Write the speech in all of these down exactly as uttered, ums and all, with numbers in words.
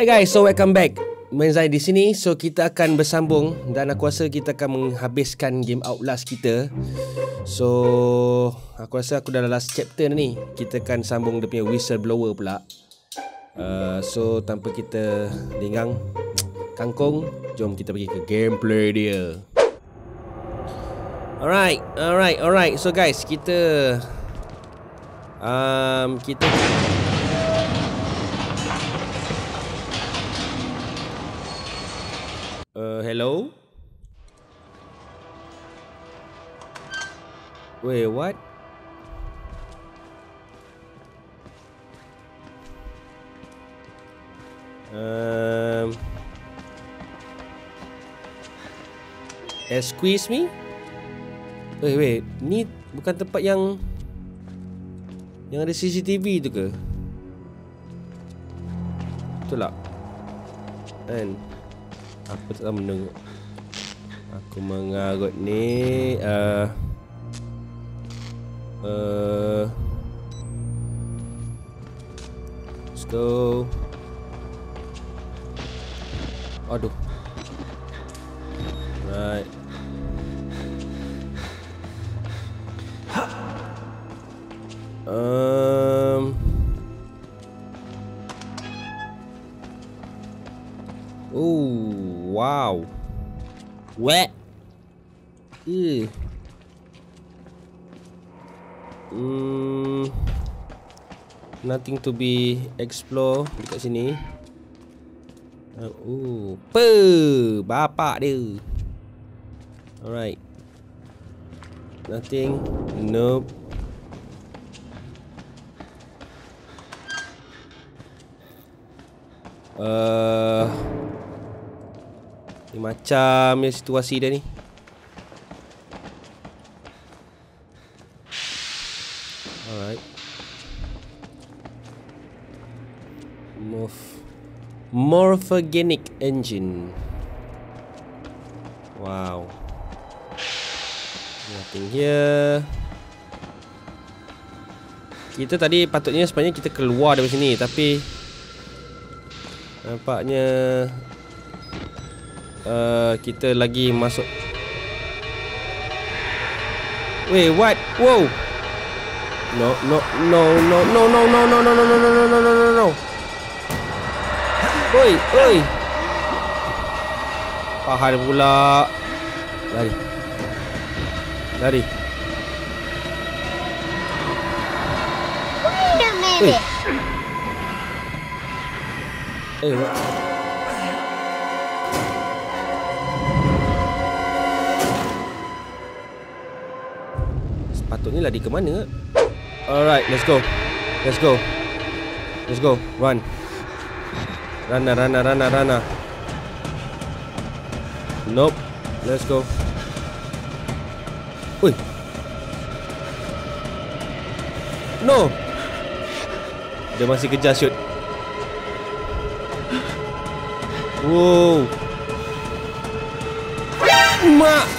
Alright guys, so welcome back. Moanzai di sini. So kita akan bersambung dan aku rasa kita akan menghabiskan game Outlast kita. So aku rasa aku dah last chapter ni. Kita akan sambung dia punya whistleblower pula. uh, So tanpa kita lingang kangkung, jom kita pergi ke gameplay dia. Alright, alright, alright. So guys, kita um, Kita Uh, hello? Wait, what? Um, excuse me? Wait, wait. Ni bukan tempat yang yang ada C C T V tu ke? Betul tak? Kan? Aku tak tahu menunggu. Aku mengarut ni uh, uh, Let's go. Aduh. Right. Um Oh wow. Wet. Ew. Hmm. Nothing to be explore dekat sini. Uh, oh, pe bapak dia. Alright. Nothing. Nope. Uh Ni macam ni situasi dia ni. Alright. Morph Morphogenic engine. Wow. Nothing here. Kita tadi patutnya sebenarnya kita keluar dari sini, tapi nampaknya Uh, kita lagi masuk. Wait, what? Wow. No, no, no, no, no, no, no, no, no, no, no, no, no, no, no, no. Oi, oi. Pahal pula. Lari. Lari. Wait. Eh, what? Patutnya lari ke mana? Alright, let's go. Let's go. Let's go. Run. Rana, rana, rana, rana. Nope. Let's go. Oi. No. Dia masih kejar shoot. Wow. Mak.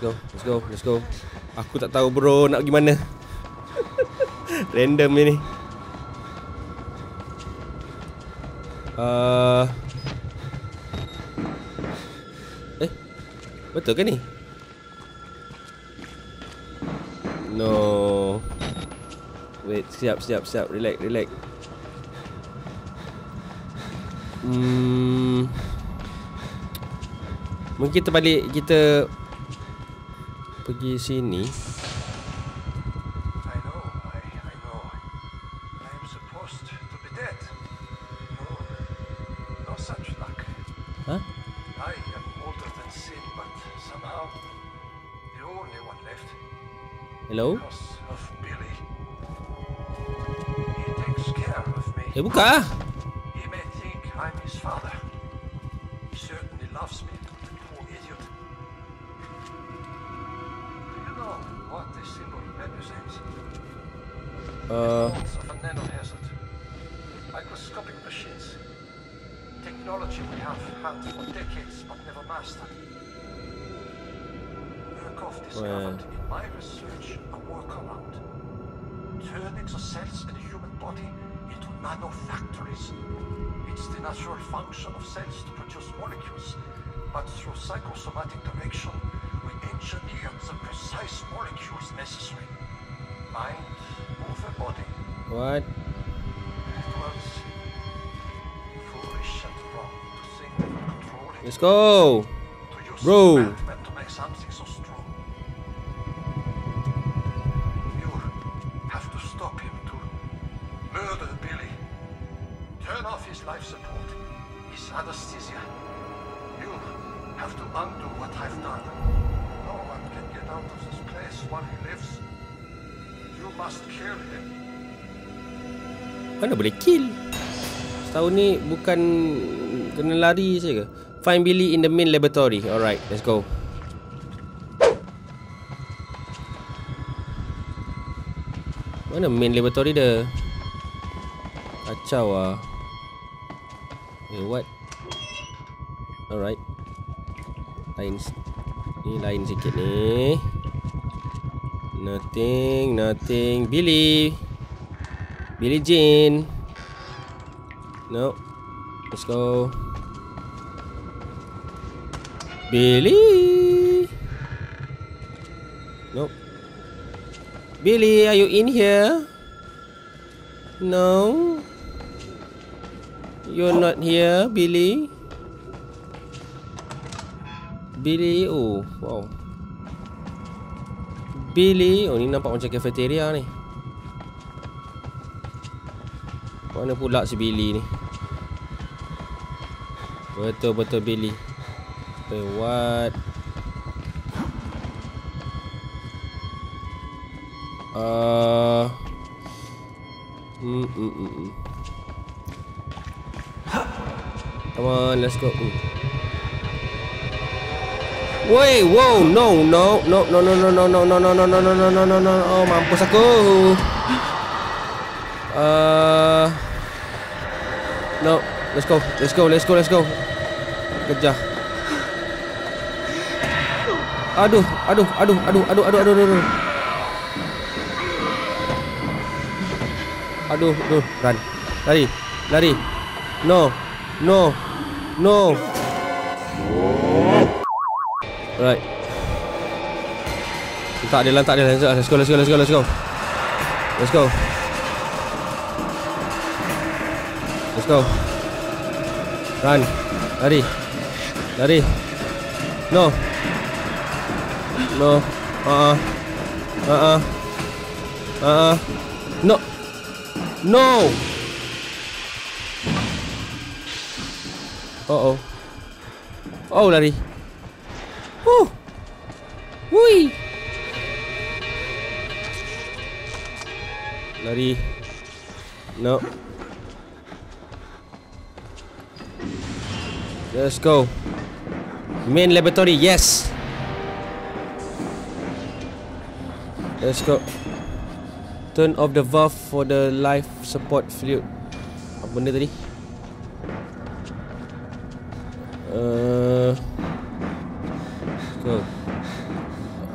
Let's go. Let's go. Let's go. Aku tak tahu bro nak pergi mana. Random je ni. uh... Eh, betul ke ni? No. Wait, siap, siap, siap. Relax, relax. Hmm. Mungkin kita balik. Kita pergi sini. I know, I, I know. I am supposed to be dead. No, no such luck. Huh? I am older than sin, but somehow the only one left. Hello? Ya buka. Uh. Well. Nanofactories. It's the natural function of cells to produce molecules, but through psychosomatic direction, we engineer the precise molecules necessary. Mind, move the body. What? It was foolish and wrong to think we were controlling. Let's go! To use bro! To make something so strong. You have to stop him to murder Billy. Turn off his life support, his anesthesia. You have to undo what I've done. No one can get out of this place while he lives. You must kill him. Mana boleh kill? Setahun ni bukan kena lari saja ke? Find Billy in the main laboratory. Alright, let's go. Mana main laboratory dia? Kacau lah. Eh, what? Alright. Lain. Ni lain sikit ni. Nothing, nothing. Billy. Billy Jean. No. Let's go. Billy. No. Billy, are you in here? No. You're not here, Billy. Billy, oh, wow. Billy, oh, ni nampak macam cafeteria ni. Mana pula si Billy ni? Betul-betul Billy. Okay, what? Uh. Hmm, hmm, hmm. Come on, let's go. Wait, whoa, no, no, no, no, no, no, no, no, no, no, no, no, no, no, no, no. Oh, mampus aku. Uh, no, let's go, let's go, let's go, let's go. Kejar. Aduh, aduh, aduh, aduh, aduh, aduh, aduh, aduh. Aduh, aduh, run, lari, lari. No, no. No. Alright. Tak ada lah, tak ada lah. Let's go, let's go, let's go, let's go. Let's go. Let's go. Run. Lari. Lari. No. No. Uh-uh. Uh-uh. Uh-uh. No. No. Oh, oh. Oh, lari. Huh. Hui. Lari. No. Let's go. Main laboratory. Yes. Let's go. Turn off the valve for the life support fluid. Apa benda tadi? Uh, go.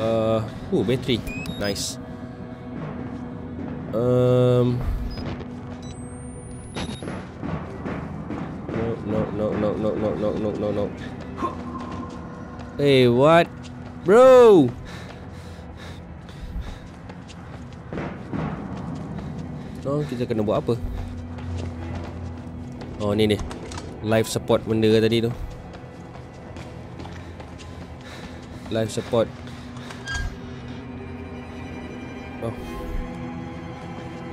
Uh, oh, battery, nice. Um, no, no, no, no, no, no, no, no, no, no. Hey, what, bro? Oh, kita kena buat apa? Oh, ni ni, life support benda tadi tu. Life support. Oh.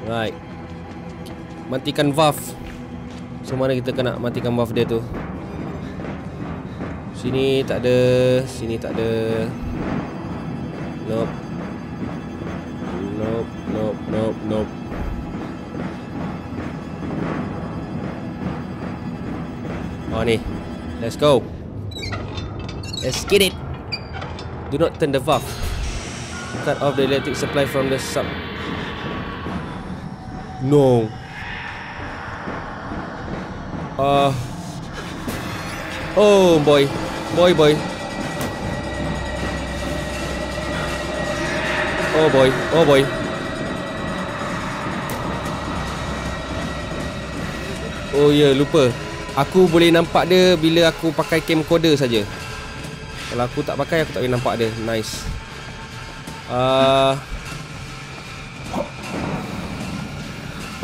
Right. Matikan valve. So mana kita kena matikan valve dia tu? Sini tak ada, sini tak ada. Nope. tengok ni. Let's go. Let's get it. Do not turn the valve. Cut off the electric supply from the sub. No. Uh. Oh boy. Boy boy. Oh boy. Oh boy. Oh ya, yeah, lupa. Aku boleh nampak dia bila aku pakai camcorder saja. Kalau aku tak pakai, aku tak boleh nampak dia. Nice. uh...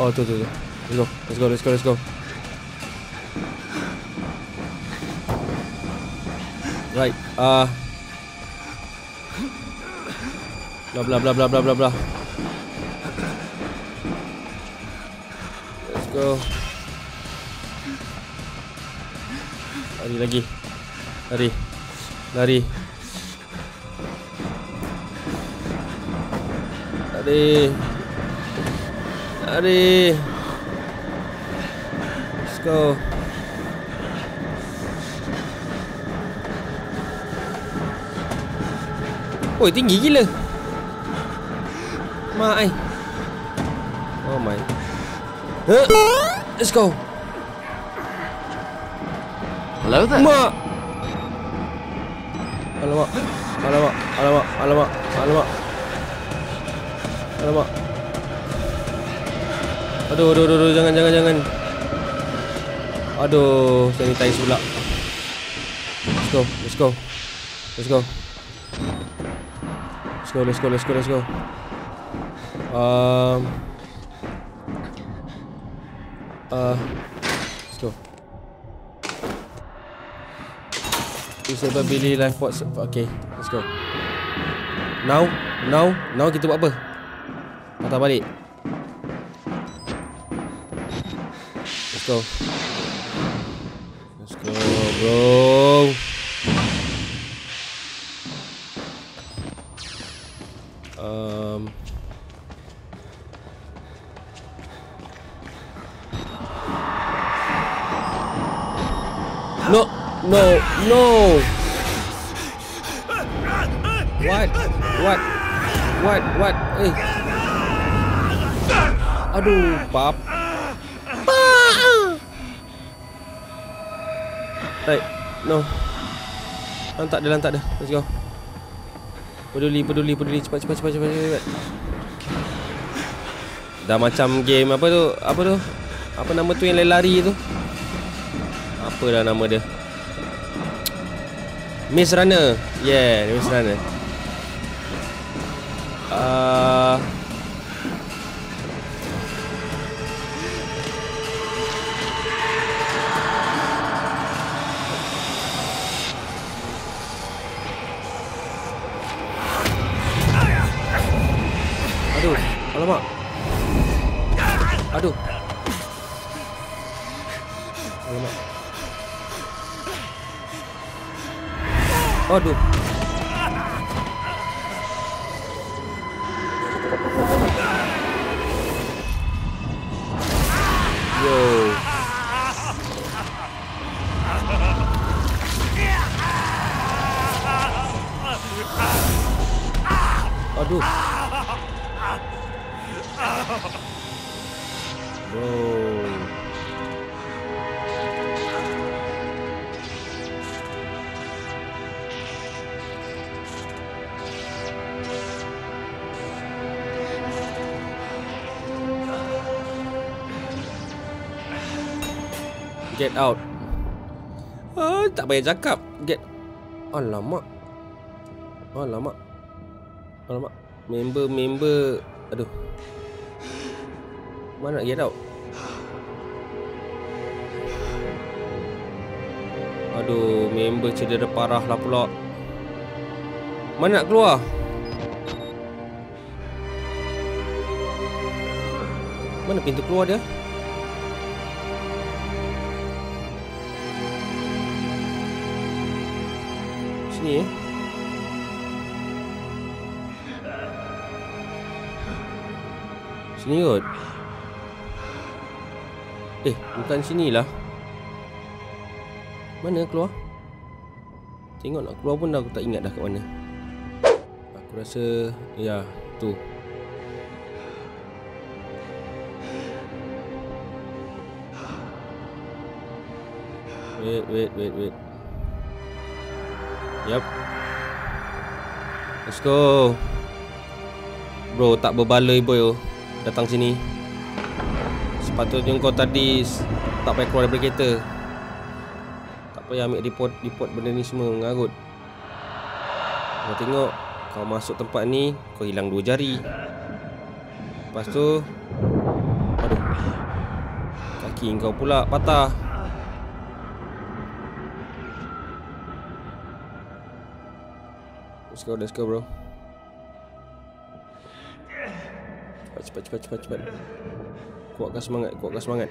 Oh tu tu tu. Let's go. Let's go Let's go Let's go Right. uh... Blah blah blah blah blah blah blah. Let's go. Lari lagi. Lari. Lari. Lari. Lari. Let's go. Oi, tinggi gila. Mak ai. Oh my. Huh? Let's go. Hello there. Mak. Alamak. Alamak. Alamak. Alamak. Alamak. Alamak. Aduh, aduh, aduh, aduh. Jangan, jangan, jangan. Aduh, sanitize pula. Let's go. Let's go. Let's go. Let's go. Let's go. Let's go. Let's go. Um. Uh. Let's go. Disable Billy life pod. Okay, let's go. Now, now, now kita buat apa? Patah balik. Let's go. Let's go, bro. Um. No. No, no. What? What? What? What? Eh. Aduh, pap. Right, no. Lantak dia, lantak dia. Let's go. Peduli, peduli, peduli. Cepat, cepat, cepat, cepat, cepat. Dah macam game apa tu? Apa tu? Apa nama tu yang lari tu? Apalah nama dia? Miss Runner. Yeah, Miss Runner. uh, Aduh. Alamak. Aduh. Alamak. Aduh. Yo. Aduh. Bro. Get out. Ah, tak payah cakap. Get. Alamak. Alamak. Alamak. Member-member. Aduh. Mana nak get out? Aduh, member cedera parah lah pula. Mana nak keluar? Mana pintu keluar dia? Ni. Sini kot. Eh, bukan sinilah. Mana keluar? Tengok nak keluar pun dah, aku tak ingat dah kat mana. Aku rasa ya, tu. Wait, wait, wait, wait. Yap. Let's go. Bro, tak berbaloi boy. Datang sini. Sepatutnya kau tadi tak payah keluar daripada kereta. Tak payah ambil report, report benda ni semua mengarut. Kau tengok, kau masuk tempat ni, kau hilang dua jari. Lepas tu, aduh, kaki kau pula patah. Let's go, let's go bro. Cepat, cepat, cepat, cepat. Kuatkan semangat, kuatkan semangat.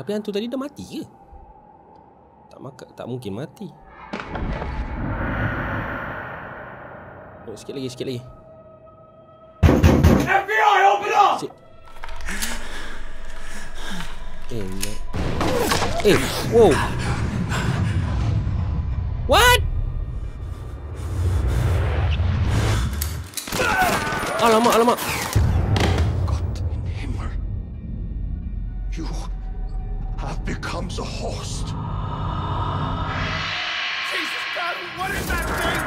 Tapi hantu tadi dah mati ke? Tak maka, tak mungkin mati. Sikit lagi, sikit lagi. F B I, open up! Sikit. Eh, no. Eh, wow. What? Alamak, alamak. God hammer. You have become a host. Jesus, God, what is that thing?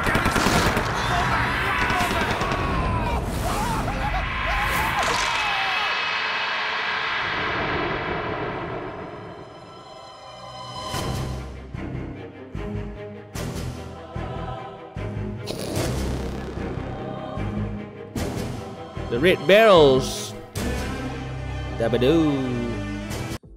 The red barrels. Dabadoo.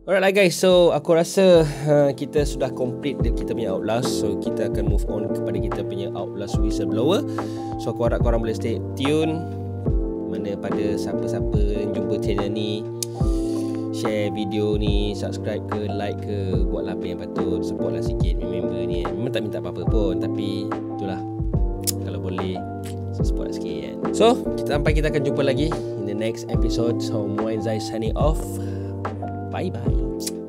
Alright lah guys, so aku rasa uh, kita sudah complete kita punya Outlast. So kita akan move on kepada kita punya Outlast Whistleblower. So aku harap korang boleh stay tune. Mana pada siapa-siapa yang jumpa channel ni, share video ni, subscribe ke, like ke, buatlah apa yang patut, support lah sikit member ni. Memang tak minta apa-apa pun, tapi itulah, kalau boleh support sikit kan. So kita sampai kita akan jumpa lagi in the next episode. So Moanzai signing off. Bye bye.